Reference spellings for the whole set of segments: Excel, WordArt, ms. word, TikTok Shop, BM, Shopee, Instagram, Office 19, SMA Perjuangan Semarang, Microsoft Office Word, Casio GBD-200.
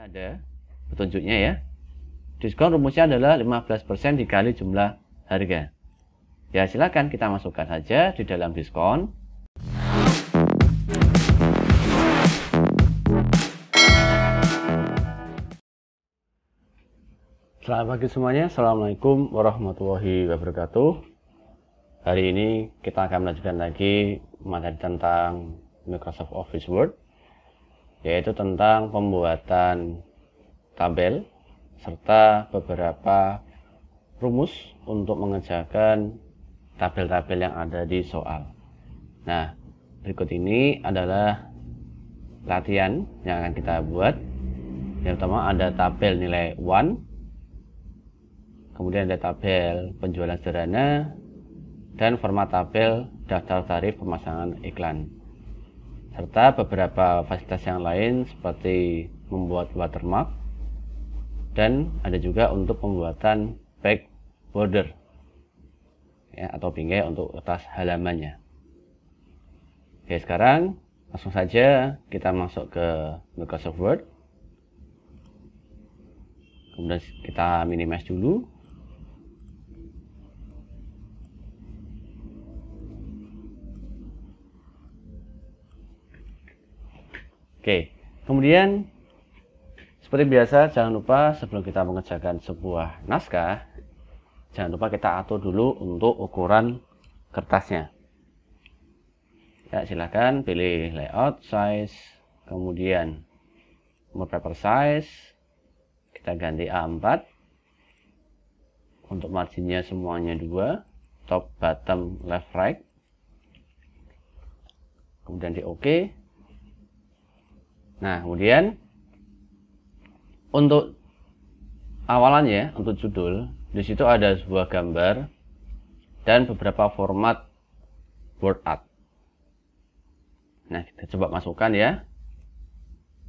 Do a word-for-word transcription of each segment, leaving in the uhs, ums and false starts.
Ini ada petunjuknya ya. Diskon rumusnya adalah lima belas persen dikali jumlah harga. Ya, silakan kita masukkan saja di dalam diskon. Selamat pagi semuanya. Assalamualaikum warahmatullahi wabarakatuh. Hari ini kita akan melanjutkan lagi materi tentang Microsoft Office Word, yaitu tentang pembuatan tabel serta beberapa rumus untuk mengerjakan tabel-tabel yang ada di soal. Nah, berikut ini adalah latihan yang akan kita buat. Yang pertama ada tabel nilai one, kemudian ada tabel penjualan sederhana, dan format tabel daftar tarif pemasangan iklan, serta beberapa fasilitas yang lain seperti membuat watermark, dan ada juga untuk pembuatan back border ya, atau bingkai untuk kertas halamannya. Oke, sekarang langsung saja kita masuk ke Microsoft Word, kemudian kita minimize dulu. Oke, kemudian seperti biasa, jangan lupa sebelum kita mengerjakan sebuah naskah, jangan lupa kita atur dulu untuk ukuran kertasnya. Ya, silakan pilih layout, size, kemudian more paper size, kita ganti A empat, untuk marginnya semuanya dua, top, bottom, left, right, kemudian di OK. Nah, kemudian untuk awalannya, untuk judul, di situ ada sebuah gambar dan beberapa format WordArt. Nah, kita coba masukkan ya.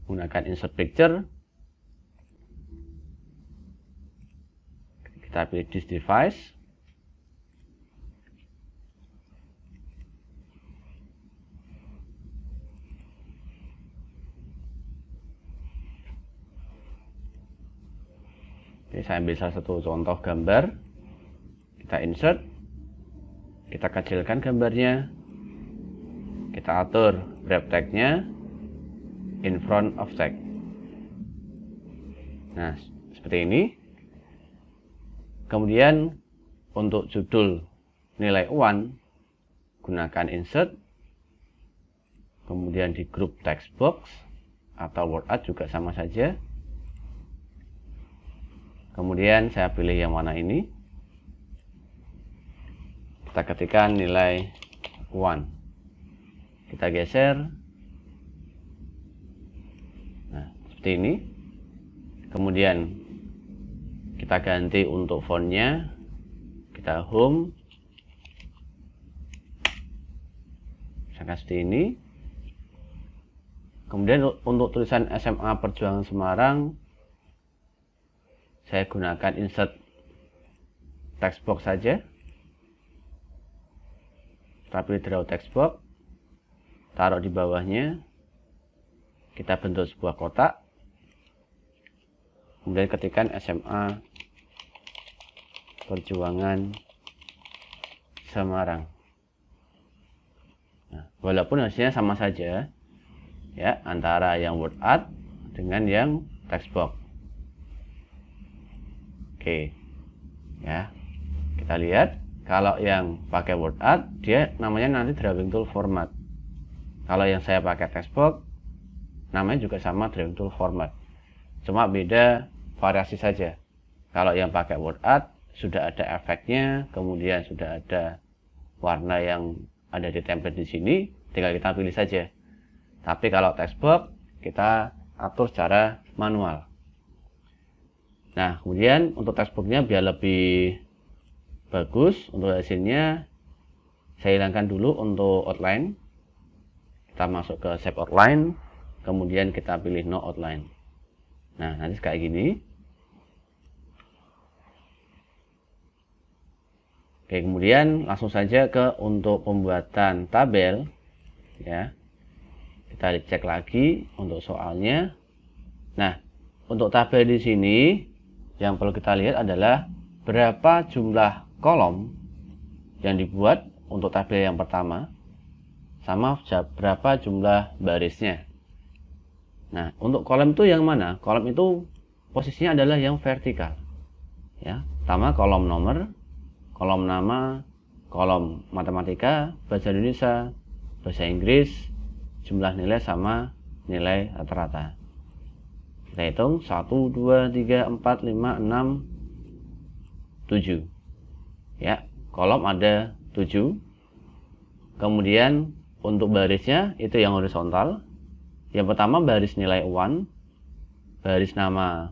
Gunakan insert picture. Kita pilih this device. Oke, saya ambil salah satu contoh gambar, kita insert, kita kecilkan gambarnya, kita atur wrap tag-nya in front of tag. Nah, seperti ini. Kemudian untuk judul nilai one, gunakan insert, kemudian di group text box atau WordArt juga sama saja. Kemudian saya pilih yang warna ini. Kita ketikkan nilai one. Kita geser. Nah, seperti ini. Kemudian kita ganti untuk fontnya. Kita home. Misalkan seperti ini. Kemudian untuk tulisan S M A Perjuangan Semarang, saya gunakan insert text box saja. Kita pilih draw text box, taruh di bawahnya, kita bentuk sebuah kotak, kemudian ketikkan S M A Perjuangan Semarang. Nah, walaupun hasilnya sama saja ya, antara yang WordArt dengan yang text box. Oke, ya, kita lihat kalau yang pakai WordArt dia namanya nanti drawing tool format. Kalau yang saya pakai textbox namanya juga sama drawing tool format. Cuma beda variasi saja. Kalau yang pakai WordArt sudah ada efeknya, kemudian sudah ada warna yang ada di template di sini, tinggal kita pilih saja. Tapi kalau textbox kita atur secara manual. Nah, kemudian untuk textbox-nya biar lebih bagus untuk hasilnya, saya hilangkan dulu untuk outline. Kita masuk ke shape outline, kemudian kita pilih no outline. Nah, nanti kayak gini. Oke, kemudian langsung saja ke untuk pembuatan tabel ya. Kita cek lagi untuk soalnya. Nah, Untuk tabel di sini yang perlu kita lihat adalah berapa jumlah kolom yang dibuat untuk tabel yang pertama sama berapa jumlah barisnya. Nah, untuk kolom itu yang mana? Kolom itu posisinya adalah yang vertikal. Ya, pertama kolom nomor, kolom nama, kolom matematika, bahasa Indonesia, bahasa Inggris, jumlah nilai sama nilai rata-rata. Kita hitung satu, dua, tiga, empat, lima, enam, tujuh. Ya, kolom ada tujuh. Kemudian untuk barisnya itu yang horizontal. Yang pertama baris nilai uan, baris nama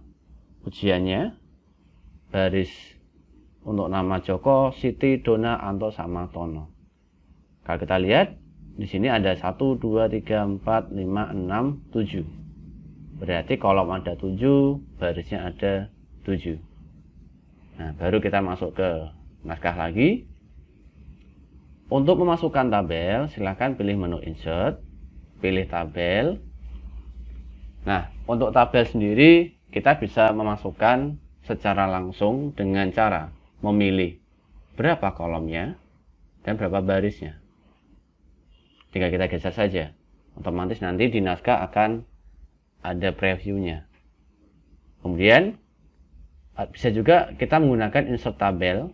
ujiannya, baris untuk nama Joko, Siti, Dona, Anto, sama Tono. Kalau kita lihat di sini ada satu, dua, tiga, empat, lima, enam, tujuh. Berarti kolom ada tujuh, barisnya ada tujuh. Nah, baru kita masuk ke naskah lagi. Untuk memasukkan tabel, silahkan pilih menu Insert, pilih tabel. Nah, untuk tabel sendiri kita bisa memasukkan secara langsung dengan cara memilih berapa kolomnya dan berapa barisnya. Tinggal kita geser saja, otomatis nanti di naskah akan ada previewnya. Kemudian bisa juga kita menggunakan insert tabel,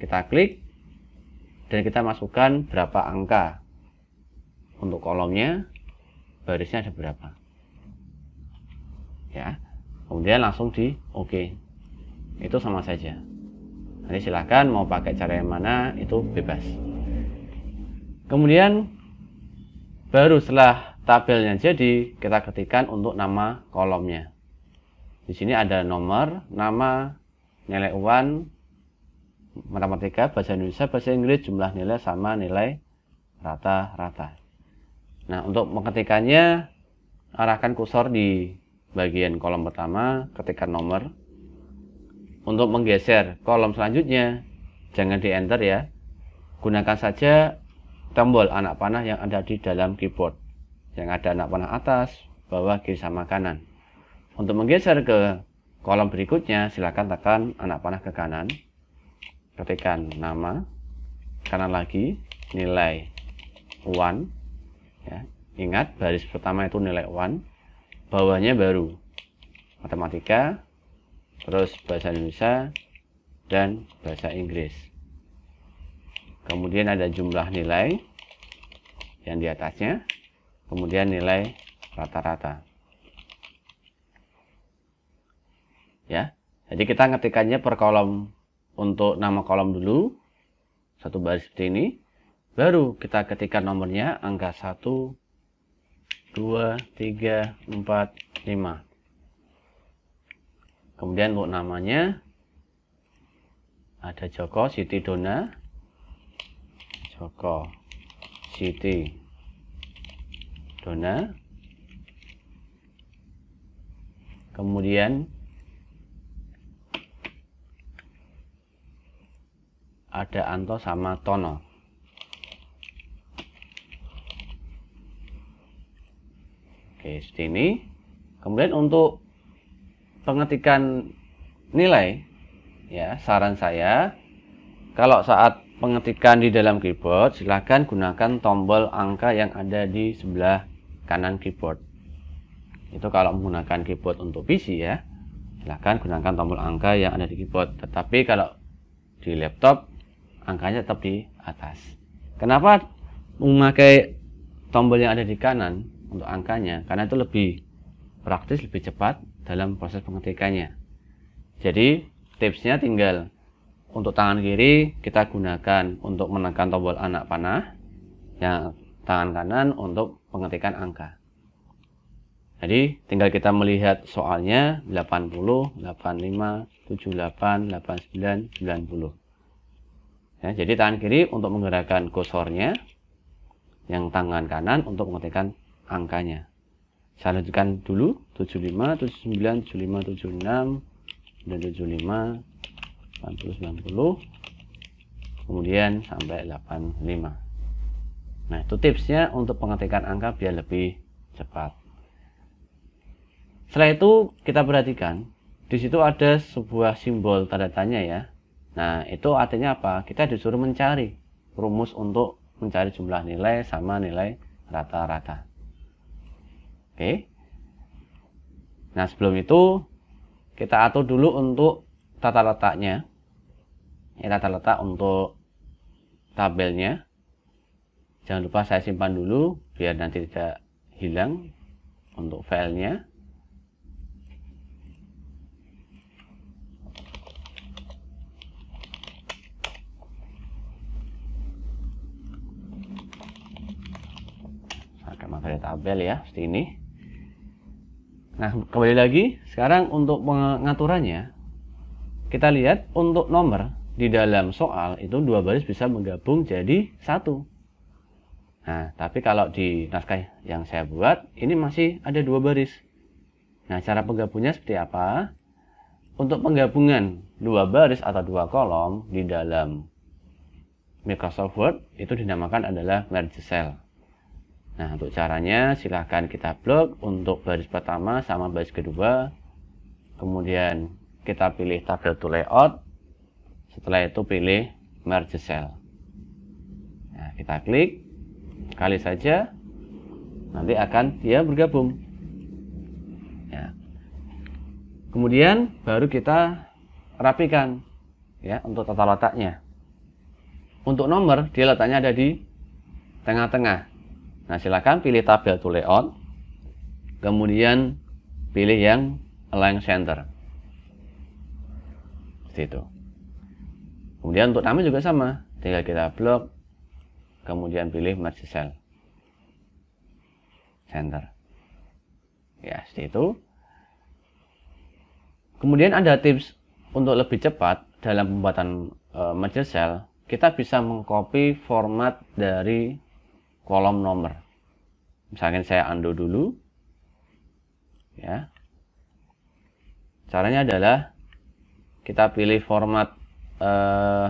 kita klik dan kita masukkan berapa angka untuk kolomnya, barisnya ada berapa. Ya, kemudian langsung di oke. Itu sama saja. Nanti silahkan mau pakai cara yang mana itu bebas. Kemudian baru setelah tabelnya jadi, kita ketikkan untuk nama kolomnya. Di sini ada nomor, nama, nilai uan, matematika, bahasa Indonesia, bahasa Inggris, jumlah nilai sama nilai rata-rata. Nah, untuk mengketikannya arahkan kursor di bagian kolom pertama, ketikkan nomor. Untuk menggeser kolom selanjutnya jangan di enter ya, gunakan saja tombol anak panah yang ada di dalam keyboard, yang ada anak panah atas, bawah, kiri sama kanan. Untuk menggeser ke kolom berikutnya silakan tekan anak panah ke kanan, ketikkan nama, kanan lagi nilai uan ya, ingat baris pertama itu nilai uan, bawahnya baru matematika, terus bahasa Indonesia dan bahasa Inggris. Kemudian ada jumlah nilai yang di atasnya, kemudian nilai rata-rata. Ya, jadi kita ngetikannya per kolom untuk nama kolom dulu, satu baris seperti ini, baru kita ketikkan nomornya, angka satu, dua, tiga, empat, lima. Kemudian untuk namanya ada Joko, Siti, Dona. Joko, Siti, Dona. Kemudian ada Anto sama Tono. Oke, seperti ini. Kemudian untuk pengetikan nilai, ya saran saya kalau saat pengetikan di dalam keyboard silahkan gunakan tombol angka yang ada di sebelah kanan keyboard. Itu kalau menggunakan keyboard untuk P C ya, silahkan gunakan tombol angka yang ada di keyboard. Tetapi kalau di laptop angkanya tetap di atas. Kenapa memakai tombol yang ada di kanan untuk angkanya? Karena itu lebih praktis, lebih cepat dalam proses pengetikannya. Jadi tipsnya tinggal untuk tangan kiri kita gunakan untuk menekan tombol anak panah, yang tangan kanan untuk pengetikan angka. Jadi tinggal kita melihat soalnya delapan puluh, delapan puluh lima, tujuh puluh delapan, delapan puluh sembilan, sembilan puluh ya, jadi tangan kiri untuk menggerakkan kursornya, yang tangan kanan untuk pengetikan angkanya. Saya lanjutkan dulu tujuh puluh lima, tujuh puluh sembilan, tujuh puluh lima, tujuh puluh enam, delapan puluh, sembilan puluh, kemudian sampai delapan puluh lima. Nah, itu tipsnya untuk pengetikan angka biar lebih cepat. Setelah itu kita perhatikan di situ ada sebuah simbol tanda tanya ya. Nah, itu artinya apa? Kita disuruh mencari rumus untuk mencari jumlah nilai sama nilai rata-rata. Oke. Nah, sebelum itu kita atur dulu untuk tata letaknya. Ya, tata letak untuk tabelnya. Jangan lupa saya simpan dulu biar nanti tidak hilang untuk filenya. Pakai materi tabel ya, seperti ini. Nah, kembali lagi, sekarang untuk pengaturannya, kita lihat untuk nomor di dalam soal itu dua baris bisa menggabung jadi satu. Nah, tapi kalau di naskah yang saya buat, ini masih ada dua baris. Nah, cara penggabungnya seperti apa? Untuk penggabungan dua baris atau dua kolom di dalam Microsoft Word itu dinamakan adalah merge cell. Nah, untuk caranya silahkan kita blok untuk baris pertama sama baris kedua. Kemudian kita pilih tabel to layout. Setelah itu pilih merge cell. Nah, kita klik. Kali saja. Nanti akan dia bergabung. Ya. Kemudian baru kita rapikan. Ya, untuk tata letaknya. Untuk nomor, dia letaknya ada di tengah-tengah. Nah, silakan pilih tabel to layout, kemudian pilih yang align center. Seperti itu. Kemudian untuk nama juga sama, tinggal kita blok, kemudian pilih merge cell center. Ya, seperti itu. Kemudian ada tips untuk lebih cepat dalam pembuatan uh, merge cell, kita bisa mengcopy format dari kolom nomor. Misalkan saya undo dulu. Ya. Caranya adalah kita pilih format eh,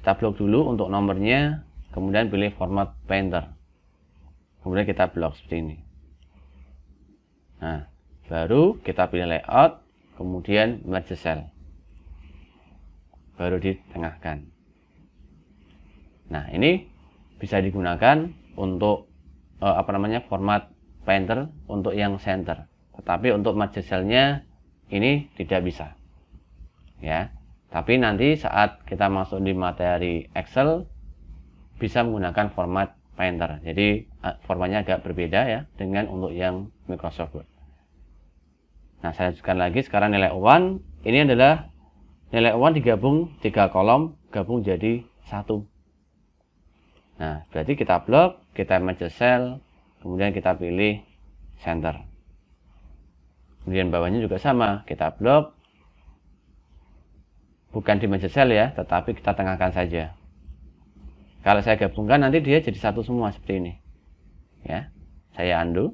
kita blok dulu untuk nomornya, kemudian pilih format painter. Kemudian kita blok seperti ini. Nah, baru kita pilih layout, kemudian merge cell. Baru ditengahkan. Nah, ini bisa digunakan untuk eh, apa namanya format painter untuk yang center, tetapi untuk merge cell-nya ini tidak bisa ya. Tapi nanti saat kita masuk di materi Excel bisa menggunakan format painter, jadi formatnya agak berbeda ya dengan untuk yang Microsoft Word. Nah, saya lanjutkan lagi. Sekarang nilai uang ini adalah nilai uang digabung tiga kolom gabung jadi satu. Nah, berarti kita blok, kita merge cell, kemudian kita pilih center. Kemudian bawahnya juga sama, kita blok. Bukan di merge cell ya, tetapi kita tengahkan saja. Kalau saya gabungkan nanti dia jadi satu semua seperti ini. Ya, saya undo.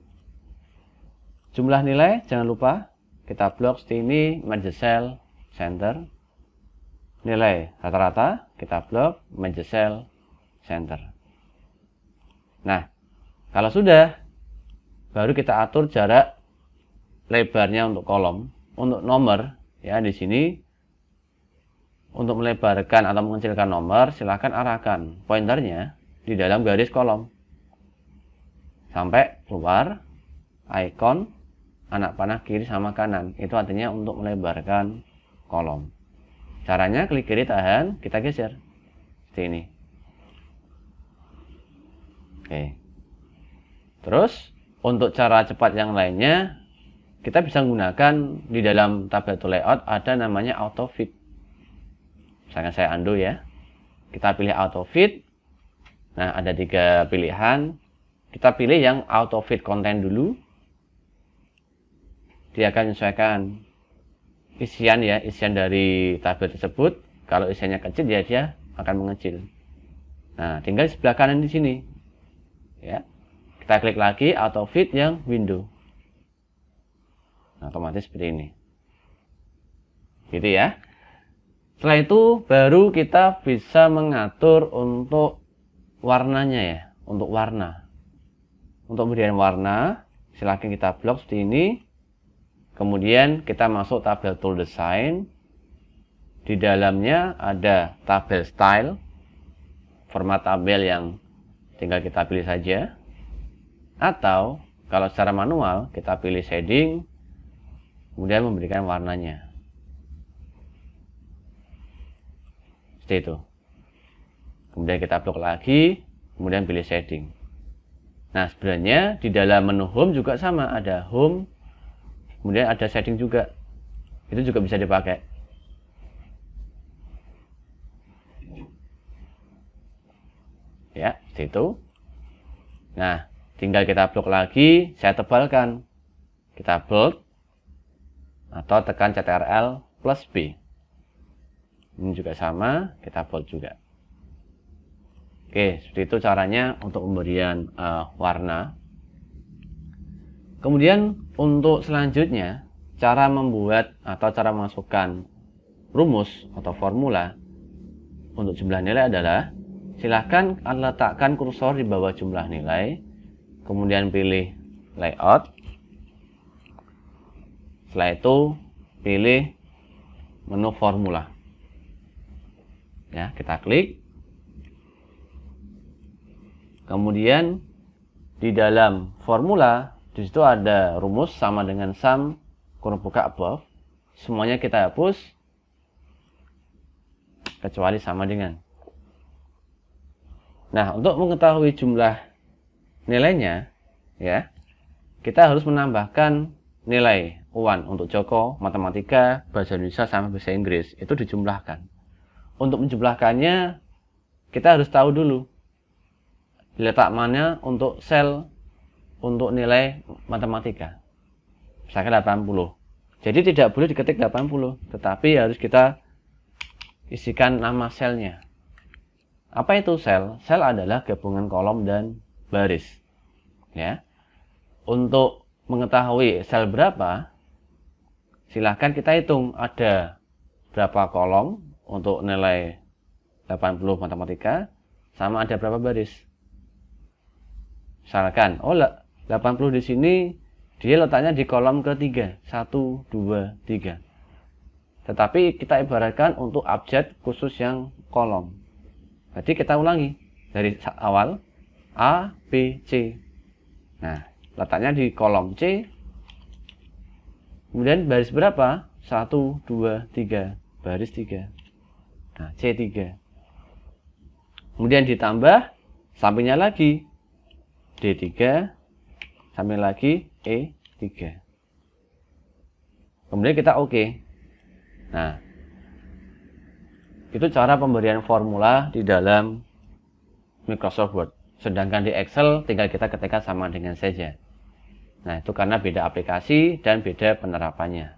Jumlah nilai jangan lupa, kita blok seperti ini, merge cell, center. Nilai rata-rata, kita blok, merge cell, center. Nah, kalau sudah, baru kita atur jarak lebarnya untuk kolom, untuk nomor ya di sini. Untuk melebarkan atau mengecilkan nomor, silahkan arahkan pointernya di dalam garis kolom sampai keluar ikon anak panah kiri sama kanan. Itu artinya untuk melebarkan kolom. Caranya klik kiri tahan, kita geser seperti ini. Oke. Terus untuk cara cepat yang lainnya, kita bisa menggunakan di dalam tabel to layout ada namanya auto fit. Misalkan saya undo ya, kita pilih auto fit. Nah, ada tiga pilihan. Kita pilih yang auto fit konten dulu. Dia akan menyesuaikan isian ya, isian dari tabel tersebut. Kalau isiannya kecil ya dia akan mengecil. Nah, tinggal di sebelah kanan di sini. Ya, kita klik lagi auto fit yang window. Nah, otomatis seperti ini. Gitu ya. Setelah itu baru kita bisa mengatur untuk warnanya ya, untuk warna. Untuk pemberian warna Silahkan kita blok seperti ini. Kemudian kita masuk tabel tool design. Di dalamnya ada tabel style, format tabel yang tinggal kita pilih saja. Atau kalau secara manual kita pilih shading, kemudian memberikan warnanya. Seperti itu. Kemudian kita blok lagi, kemudian pilih shading. Nah sebenarnya di dalam menu home juga sama, ada home, kemudian ada shading juga. Itu juga bisa dipakai. Ya, situ. Nah, tinggal kita blok lagi, saya tebalkan. Kita bold atau tekan Ctrl plus B. Ini juga sama, kita bold juga. Oke, seperti itu caranya untuk pemberian uh, warna. Kemudian untuk selanjutnya, cara membuat atau cara memasukkan rumus atau formula untuk jumlah nilai adalah silahkan letakkan kursor di bawah jumlah nilai, kemudian pilih layout. Setelah itu pilih menu formula. Ya, kita klik. Kemudian di dalam formula di situ ada rumus sama dengan sum kurung buka above. Semuanya kita hapus kecuali sama dengan. Nah, untuk mengetahui jumlah nilainya, ya, kita harus menambahkan nilai U A N untuk Joko, Matematika, Bahasa Indonesia, sama Bahasa Inggris. Itu dijumlahkan. Untuk menjumlahkannya, kita harus tahu dulu letak mana untuk sel untuk nilai Matematika. Misalkan delapan puluh. Jadi tidak boleh diketik delapan puluh, tetapi harus kita isikan nama selnya. Apa itu sel? Sel adalah gabungan kolom dan baris. Ya. Untuk mengetahui sel berapa, silahkan kita hitung ada berapa kolom untuk nilai delapan puluh Matematika, sama ada berapa baris. Misalkan, oh delapan puluh di sini, dia letaknya di kolom ketiga, satu, dua, tiga. Tetapi kita ibaratkan untuk abjad khusus yang kolom. Jadi kita ulangi dari awal, A, B, C. Nah, letaknya di kolom C. Kemudian baris berapa? satu, dua, tiga. Baris tiga. Nah, C tiga. Kemudian ditambah, sampingnya lagi. D tiga, samping lagi E tiga. Kemudian kita oke. Nah, itu cara pemberian formula di dalam Microsoft Word. Sedangkan di Excel tinggal kita ketikkan sama dengan saja. Nah itu karena beda aplikasi dan beda penerapannya.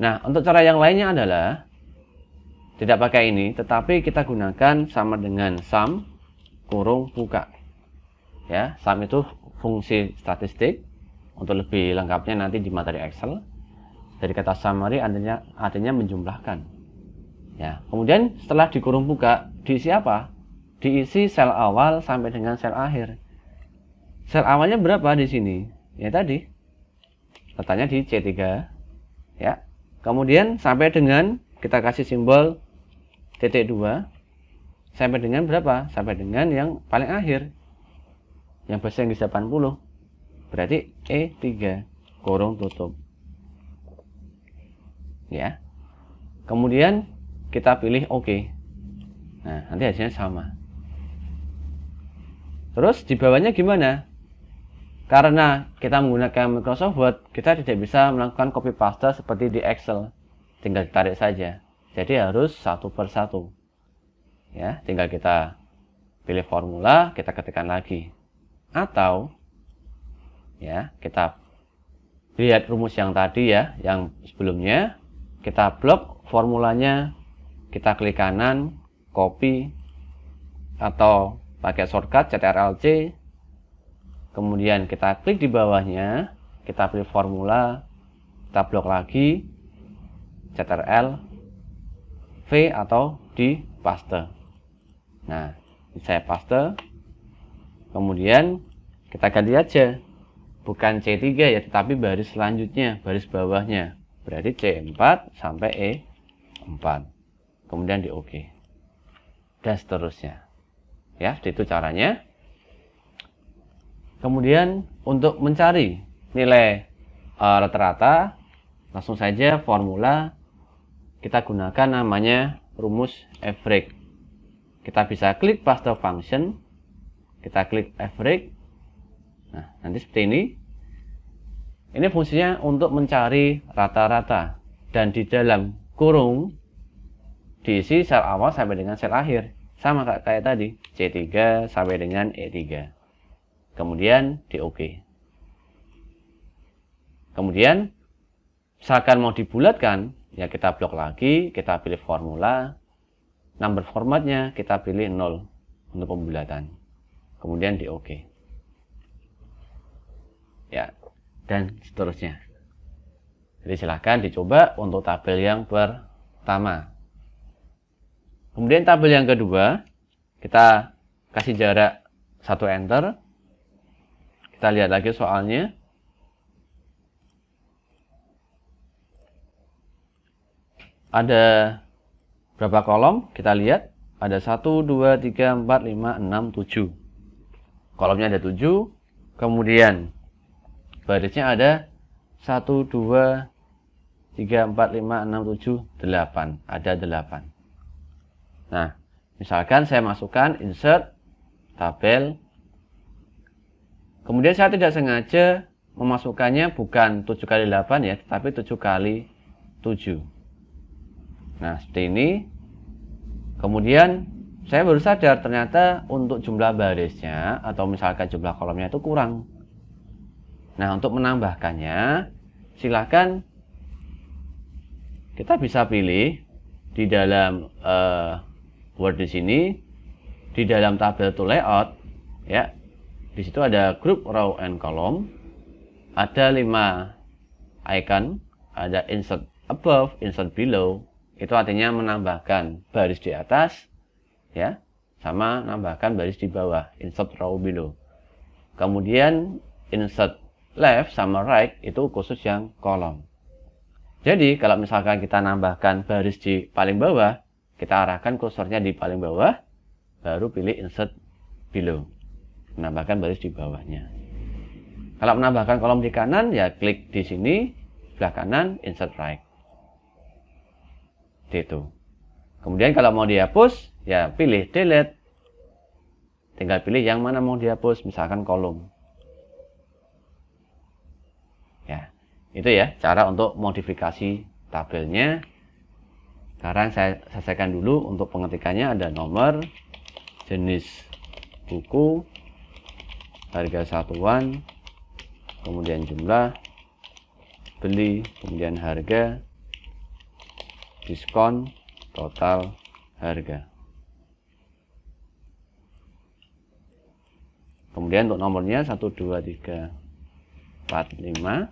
Nah untuk cara yang lainnya adalah tidak pakai ini, tetapi kita gunakan sama dengan sum kurung buka. Ya, sum itu fungsi statistik. Untuk lebih lengkapnya nanti di materi Excel. Dari kata summary artinya, artinya menjumlahkan. Ya, kemudian setelah dikurung buka, diisi apa? Diisi sel awal sampai dengan sel akhir. Sel awalnya berapa di sini? Ya tadi, letaknya di C tiga. Ya, kemudian sampai dengan kita kasih simbol titik dua. Sampai dengan berapa? Sampai dengan yang paling akhir. Yang bahasa Inggris delapan puluh. Berarti E tiga, kurung tutup. Ya. Kemudian kita pilih OK. Nah, nanti hasilnya sama. Terus di bawahnya gimana? Karena kita menggunakan Microsoft Word, kita tidak bisa melakukan copy paste seperti di Excel. Tinggal ditarik saja. Jadi harus satu per satu. Ya, tinggal kita pilih formula, kita ketikkan lagi. Atau ya, kita lihat rumus yang tadi ya, yang sebelumnya kita blok formulanya. Kita klik kanan, copy, atau pakai shortcut Ctrl C. Kemudian kita klik di bawahnya, kita pilih formula, kita blok lagi, Ctrl V atau di paste. Nah, saya paste. Kemudian kita ganti aja bukan C tiga ya, tetapi baris selanjutnya, baris bawahnya. Berarti C empat sampai E empat. Kemudian di OK. Dan seterusnya. Ya, itu caranya. Kemudian untuk mencari nilai uh, rata-rata, langsung saja formula kita gunakan namanya rumus average. Kita bisa klik paste function, kita klik average. Nah, nanti seperti ini. Ini fungsinya untuk mencari rata-rata, dan di dalam kurung diisi sel awal sampai dengan sel akhir, sama kayak tadi, C tiga sampai dengan E tiga. Kemudian di OK. Kemudian misalkan mau dibulatkan, ya kita blok lagi, kita pilih formula, number formatnya kita pilih nol untuk pembulatan. Kemudian di OK. Ya, dan seterusnya. Jadi silahkan dicoba untuk tabel yang pertama. Kemudian tabel yang kedua, kita kasih jarak satu enter. Kita lihat lagi soalnya. Ada berapa kolom? Kita lihat. Ada satu, dua, tiga, empat, lima, enam, tujuh. Kolomnya ada tujuh. Kemudian barisnya ada satu, dua, tiga, empat, lima, enam, tujuh, delapan. Ada delapan. Nah, misalkan saya masukkan insert tabel. Kemudian saya tidak sengaja memasukkannya bukan tujuh kali delapan ya, tetapi tujuh kali tujuh. Nah, seperti ini. Kemudian saya baru sadar ternyata untuk jumlah barisnya atau misalkan jumlah kolomnya itu kurang. Nah, untuk menambahkannya, silahkan kita bisa pilih di dalam uh, Word di sini, di dalam tabel to layout, ya. Di situ ada group row and column, ada lima icon, ada insert above, insert below. Itu artinya menambahkan baris di atas, ya, sama menambahkan baris di bawah, insert row below. Kemudian insert left sama right itu khusus yang kolom. Jadi kalau misalkan kita nambahkan baris di paling bawah, kita arahkan kursornya di paling bawah, baru pilih insert below, menambahkan baris di bawahnya. Kalau menambahkan kolom di kanan, ya klik di sini sebelah kanan, insert right. Itu. Kemudian kalau mau dihapus, ya pilih delete. Tinggal pilih yang mana mau dihapus, misalkan kolom. Itu ya, cara untuk modifikasi tabelnya. Sekarang saya selesaikan dulu untuk pengetikannya. Ada nomor, jenis buku, harga satuan, kemudian jumlah, beli, kemudian harga, diskon, total, harga. Kemudian untuk nomornya satu, dua, tiga, empat, lima.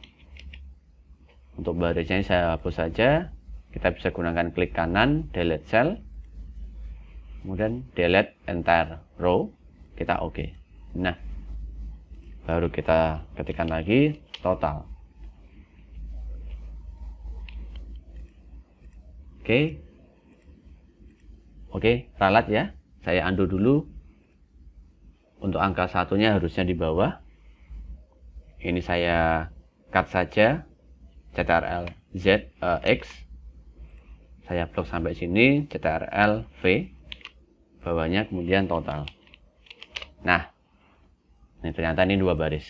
Untuk barisnya ini saya hapus saja. Kita bisa gunakan klik kanan, delete cell. Kemudian delete entire row. Kita OK. Nah, baru kita ketikkan lagi total. Oke. Oke, ralat ya. Saya undo dulu. Untuk angka satunya harusnya di bawah. Ini saya cut saja. Ctrl Z, uh, X, saya blok sampai sini, Ctrl V, bawahnya kemudian total. Nah, ini ternyata ini dua baris.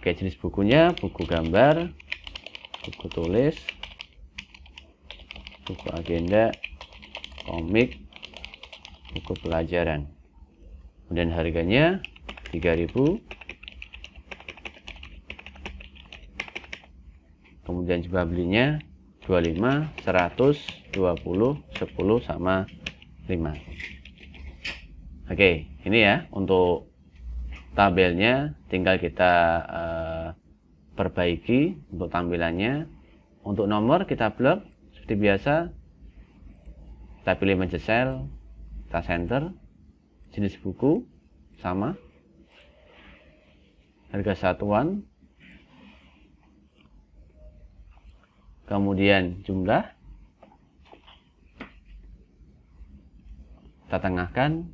Oke, jenis bukunya, buku gambar, buku tulis, buku agenda, komik, buku pelajaran. Kemudian harganya tiga ribu. Kemudian jumlah belinya dua puluh lima, seratus, dua puluh, sepuluh, sama lima. Oke, ini ya untuk tabelnya. Tinggal kita uh, perbaiki untuk tampilannya. Untuk nomor kita blok seperti biasa. Kita pilih meja sel, kita center, jenis buku, sama. harga satuan, kemudian jumlah, kita tengahkan,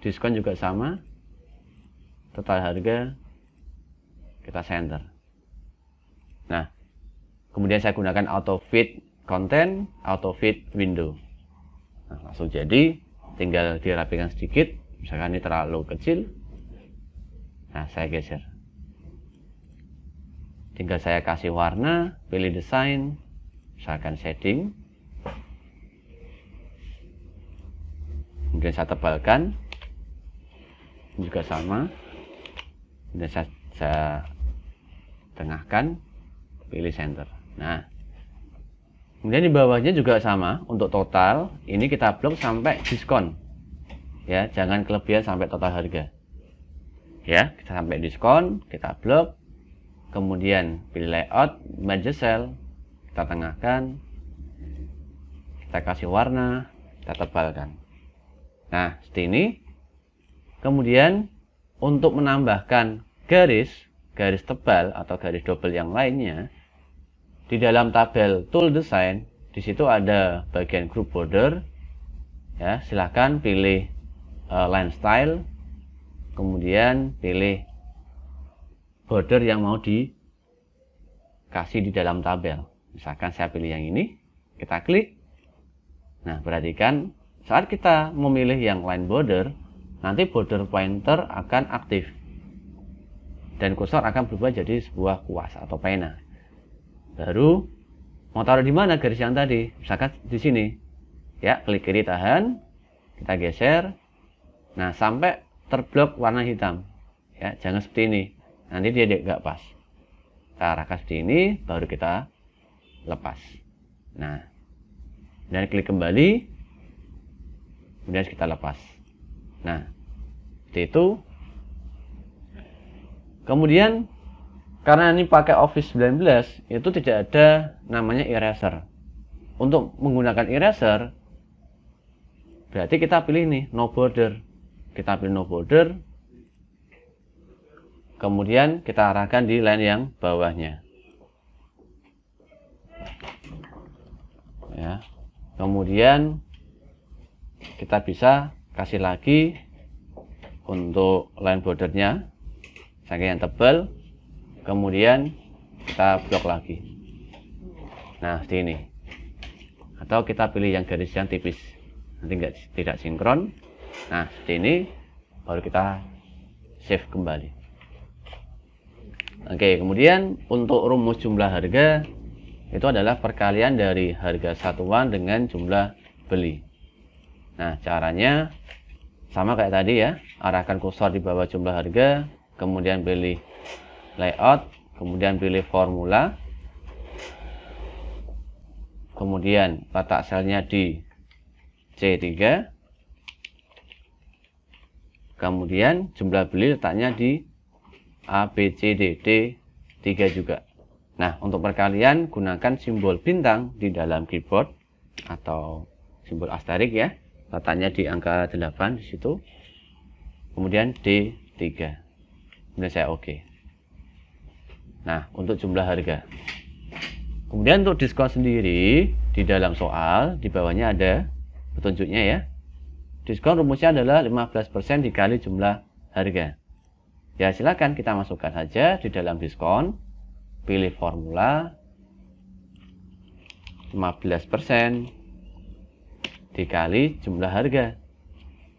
diskon juga sama, total harga kita center. Nah, kemudian saya gunakan auto fit content, auto fit window. Nah, langsung jadi, tinggal dirapikan sedikit, misalkan ini terlalu kecil, nah saya geser, tinggal saya kasih warna, pilih desain, misalkan shading, kemudian saya tebalkan, juga sama, kemudian saya, saya tengahkan, pilih center. Nah, kemudian di bawahnya juga sama, untuk total ini kita blok sampai diskon ya, jangan kelebihan sampai total harga ya, kita sampai diskon kita blok, kemudian pilih layout meja cell, kita tengahkan, kita kasih warna, kita tebalkan. Nah, seperti ini. Kemudian untuk menambahkan garis garis tebal atau garis double yang lainnya, di dalam tabel tool design, di situ ada bagian group border ya, silahkan pilih uh, line style, kemudian pilih border yang mau dikasih di dalam tabel. Misalkan saya pilih yang ini, kita klik. Nah, perhatikan saat kita memilih yang line border, nanti border pointer akan aktif dan kursor akan berubah jadi sebuah kuas atau pena. Baru mau taruh di mana garis yang tadi, misalkan di sini ya, klik kiri tahan, kita geser, nah sampai terblok warna hitam ya, jangan seperti ini, nanti dia nggak pas. Kita arahkan seperti ini, baru kita lepas. Nah, dan klik kembali, kemudian kita lepas. Nah, seperti itu. Kemudian karena ini pakai Office sembilan belas, itu tidak ada namanya eraser. Untuk menggunakan eraser, berarti kita pilih nih, no border. Kita pilih no border. Kemudian kita arahkan di line yang bawahnya. Ya. Kemudian kita bisa kasih lagi untuk line bordernya, saking yang tebal. Kemudian kita blok lagi. Nah, seperti ini. Atau kita pilih yang garis yang tipis, nanti enggak, tidak sinkron. Nah, seperti ini. Baru kita save kembali. Oke, kemudian untuk rumus jumlah harga, itu adalah perkalian dari harga satuan dengan jumlah beli. Nah, caranya sama kayak tadi ya. Arahkan kursor di bawah jumlah harga, kemudian pilih layout, kemudian pilih formula, kemudian letak selnya di C tiga, kemudian jumlah beli letaknya di A B C D D tiga juga. Nah, untuk perkalian gunakan simbol bintang di dalam keyboard atau simbol asterik ya, letaknya di angka delapan di situ, kemudian D tiga, kemudian saya oke. Nah, untuk jumlah harga. Kemudian untuk diskon sendiri, di dalam soal, di bawahnya ada petunjuknya ya. Diskon rumusnya adalah lima belas persen dikali jumlah harga. Ya, silakan kita masukkan saja di dalam diskon. Pilih formula lima belas persen dikali jumlah harga.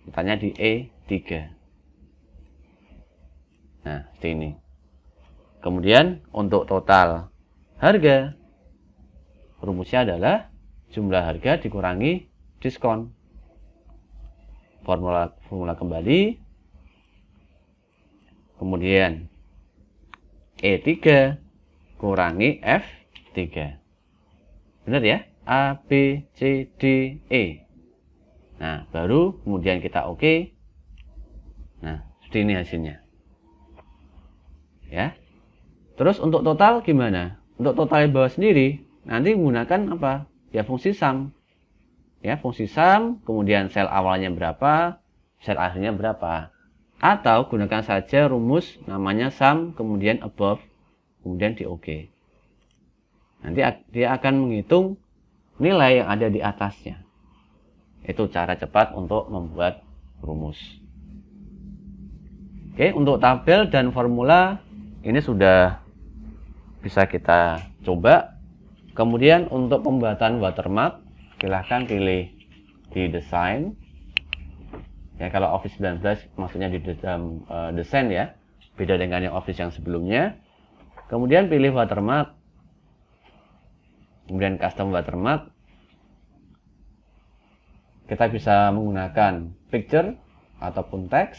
Letaknya di E tiga. Nah, seperti ini. Kemudian untuk total harga, rumusnya adalah jumlah harga dikurangi diskon. Formula formula kembali. Kemudian E tiga kurangi F tiga. Benar ya? A, B, C, D, E. Nah, baru kemudian kita oke. Nah, seperti ini hasilnya. Ya. Terus untuk total gimana? Untuk total bawah sendiri nanti menggunakan apa? Ya, fungsi sum. Ya, fungsi sum, kemudian sel awalnya berapa, sel akhirnya berapa. atau gunakan saja rumus namanya sum kemudian above kemudian di OK. Nanti dia akan menghitung nilai yang ada di atasnya. Itu cara cepat untuk membuat rumus. Oke, untuk tabel dan formula ini sudah bisa kita coba. Kemudian untuk pembuatan watermark silahkan pilih di desain. Ya, kalau Office sembilan belas maksudnya di dalam uh, desain ya. Beda dengan yang Office yang sebelumnya. Kemudian pilih watermark. Kemudian custom watermark. Kita bisa menggunakan picture ataupun teks.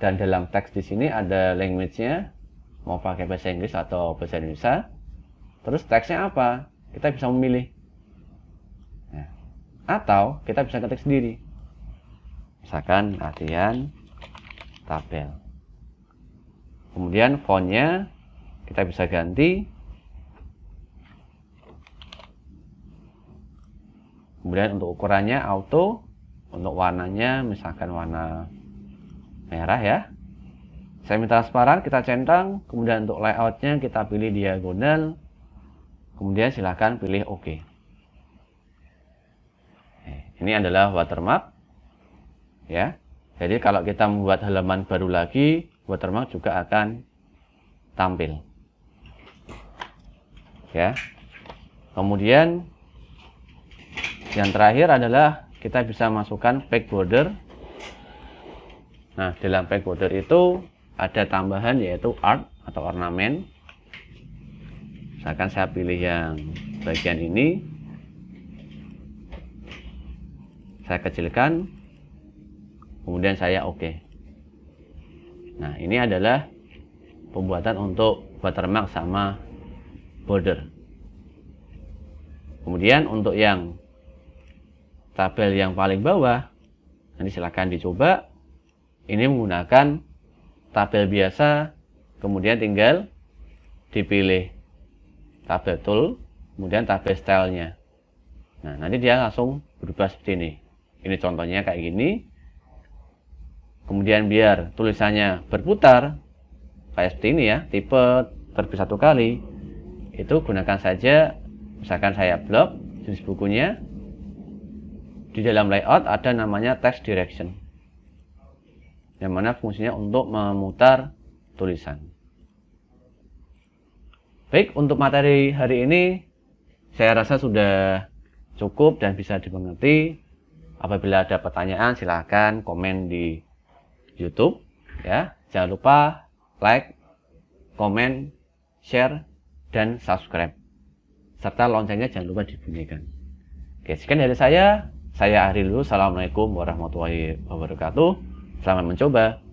Dan dalam teks di sini ada language-nya. Mau pakai bahasa Inggris atau bahasa Indonesia. Terus teksnya apa? Kita bisa memilih. Nah, atau kita bisa ketik sendiri. Misalkan latihan tabel. Kemudian fontnya kita bisa ganti. Kemudian untuk ukurannya auto. Untuk warnanya misalkan warna merah ya. Semi transparan kita centang. Kemudian untuk layoutnya kita pilih diagonal. Kemudian silahkan pilih OK. Ini adalah watermark. Ya, jadi kalau kita membuat halaman baru lagi, watermark juga akan tampil. Ya, kemudian yang terakhir adalah kita bisa masukkan back border. Nah, dalam back border itu ada tambahan yaitu art atau ornamen. Misalkan saya pilih yang bagian ini, saya kecilkan. Kemudian saya oke. Okay. Nah, ini adalah pembuatan untuk watermark sama border. Kemudian untuk yang tabel yang paling bawah, nanti silahkan dicoba. Ini menggunakan tabel biasa, kemudian tinggal dipilih tabel tool, kemudian tabel stylenya. Nah, nanti dia langsung berubah seperti ini. Ini contohnya kayak gini. Kemudian biar tulisannya berputar kayak seperti ini ya, tipe terlebih satu kali itu gunakan saja, misalkan saya blok jenis bukunya, di dalam layout ada namanya text direction yang mana fungsinya untuk memutar tulisan. Baik, untuk materi hari ini saya rasa sudah cukup dan bisa dimengerti. Apabila ada pertanyaan silahkan komen di YouTube ya. Jangan lupa like, komen, share, dan subscribe. Serta loncengnya jangan lupa dibunyikan. Oke, sekian dari saya. Saya akhiri dulu. Assalamualaikum warahmatullahi wabarakatuh. Selamat mencoba.